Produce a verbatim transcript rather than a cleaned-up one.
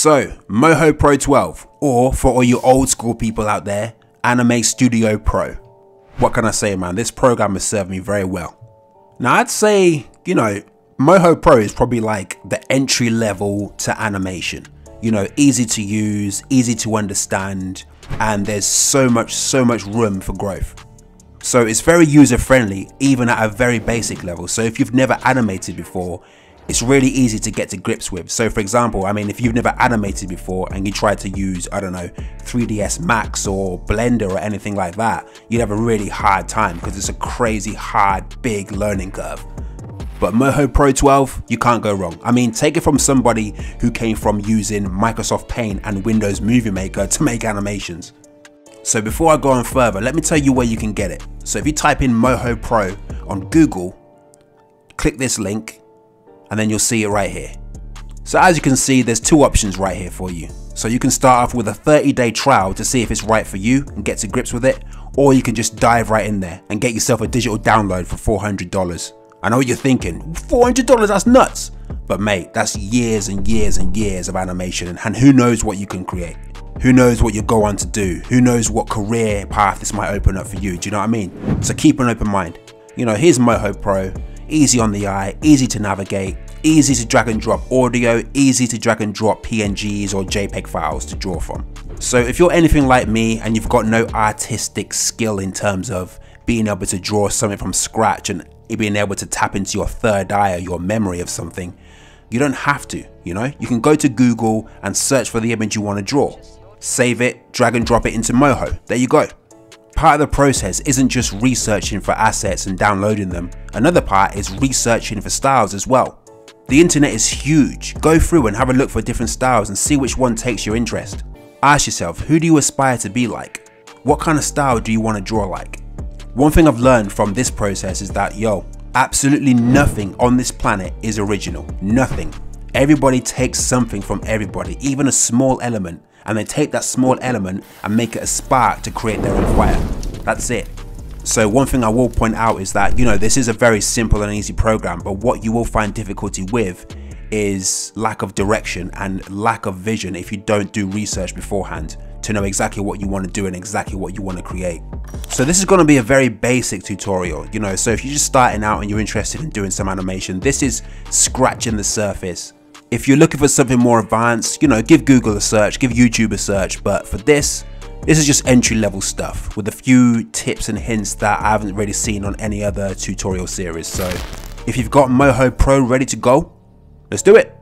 So, Moho Pro twelve, or for all you old school people out there, Anime Studio Pro. What can I say, man? This program has served me very well. Now, I'd say, you know, Moho Pro is probably like the entry level to animation. You know, easy to use, easy to understand, and there's so much, so much room for growth. So it's very user-friendly, even at a very basic level. So if you've never animated before, it's really easy to get to grips with. So for example, I mean, if you've never animated before and you try to use, I don't know, three D S Max or Blender or anything like that, you'd have a really hard time because it's a crazy hard, big learning curve. But Moho Pro twelve, you can't go wrong. I mean, take it from somebody who came from using Microsoft Paint and Windows Movie Maker to make animations. So before I go on further, let me tell you where you can get it. So if you type in Moho Pro on Google, click this link, and then you'll see it right here. So as you can see, there's two options right here for you. So you can start off with a thirty day trial to see if it's right for you and get to grips with it, or you can just dive right in there and get yourself a digital download for four hundred dollars. I know what you're thinking, four hundred dollars, that's nuts. But mate, that's years and years and years of animation, and who knows what you can create. Who knows what you'll go on to do? Who knows what career path this might open up for you? Do you know what I mean? So keep an open mind. You know, here's Moho Pro. Easy on the eye, easy to navigate, easy to drag and drop audio, easy to drag and drop P N Gs or JPEG files to draw from. So if you're anything like me and you've got no artistic skill in terms of being able to draw something from scratch and being able to tap into your third eye or your memory of something, you don't have to, you know? You can go to Google and search for the image you want to draw. Save it, drag and drop it into Moho. There you go. Part of the process isn't just researching for assets and downloading them. Another part is researching for styles as well. The internet is huge. Go through and have a look for different styles and see which one takes your interest. Ask yourself, who do you aspire to be like? What kind of style do you want to draw like? One thing I've learned from this process is that, yo, absolutely nothing on this planet is original. Nothing. Everybody takes something from everybody, even a small element, and they take that small element and make it a spark to create their own fire. That's it. So one thing I will point out is that, you know, this is a very simple and easy program, but what you will find difficulty with is lack of direction and lack of vision if you don't do research beforehand to know exactly what you want to do and exactly what you want to create. So this is going to be a very basic tutorial, you know, so if you're just starting out and you're interested in doing some animation, this is scratching the surface. If you're looking for something more advanced, you know, give Google a search, give YouTube a search, but for this, this is just entry-level stuff with a few tips and hints that I haven't really seen on any other tutorial series. So if you've got Moho Pro ready to go, let's do it.